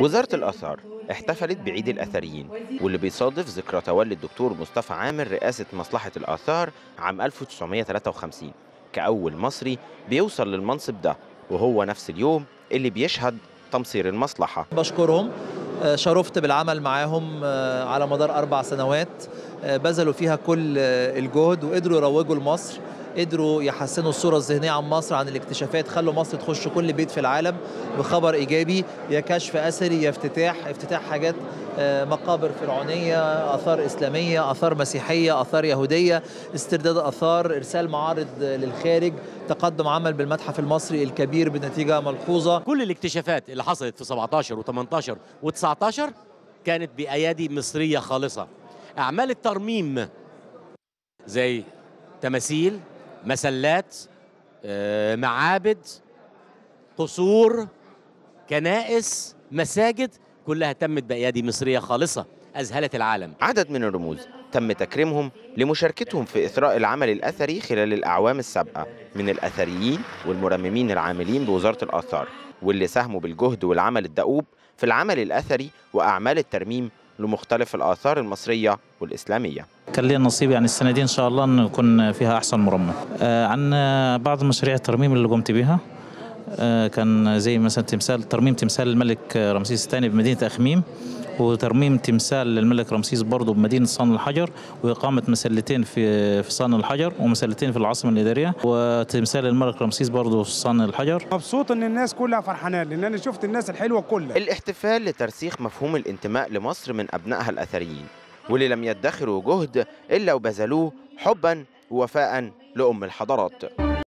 وزارة الآثار احتفلت بعيد الأثريين واللي بيصادف ذكرى تولي الدكتور مصطفى عامر رئاسة مصلحة الآثار عام 1953 كأول مصري بيوصل للمنصب ده، وهو نفس اليوم اللي بيشهد تمصير المصلحة. بشكرهم، شرفت بالعمل معاهم على مدار 4 سنوات بذلوا فيها كل الجهد وقدروا يروجوا لمصر، قدروا يحسنوا الصورة الذهنية عن مصر، عن الاكتشافات، خلوا مصر تخش كل بيت في العالم بخبر إيجابي، يا كشف أثري، يا افتتاح حاجات، مقابر فرعونية، آثار إسلامية، آثار مسيحية، آثار يهودية، استرداد آثار، إرسال معارض للخارج، تقدم عمل بالمتحف المصري الكبير بنتيجة ملحوظة. كل الاكتشافات اللي حصلت في 17 و18 و19 كانت بأيادي مصرية خالصة. أعمال الترميم زي تماثيل، مسلات، معابد، قصور، كنائس، مساجد، كلها تمت بأيادي مصرية خالصة أذهلت العالم. عدد من الرموز تم تكريمهم لمشاركتهم في إثراء العمل الأثري خلال الأعوام السابقة من الأثريين والمرممين العاملين بوزارة الآثار، واللي ساهموا بالجهد والعمل الدؤوب في العمل الأثري وأعمال الترميم لمختلف الآثار المصرية والإسلامية. كان لي النصيب يعني السنة دي إن شاء الله أن يكون فيها أحسن مرمم. عن بعض مشاريع الترميم اللي قمت بها، كان زي مثلا ترميم تمثال الملك رمسيس الثاني بمدينة اخميم، وترميم تمثال للملك رمسيس برضه بمدينة صان الحجر، وإقامة مسلتين في صان الحجر ومسلتين في العاصمة الإدارية، وتمثال الملك رمسيس برضه في صان الحجر. مبسوط إن الناس كلها فرحانة لأن أنا شفت الناس الحلوة كلها. الاحتفال لترسيخ مفهوم الانتماء لمصر من أبنائها الأثريين، واللي لم يدخروا جهد إلا وبذلوه حباً ووفاءً لأم الحضارات.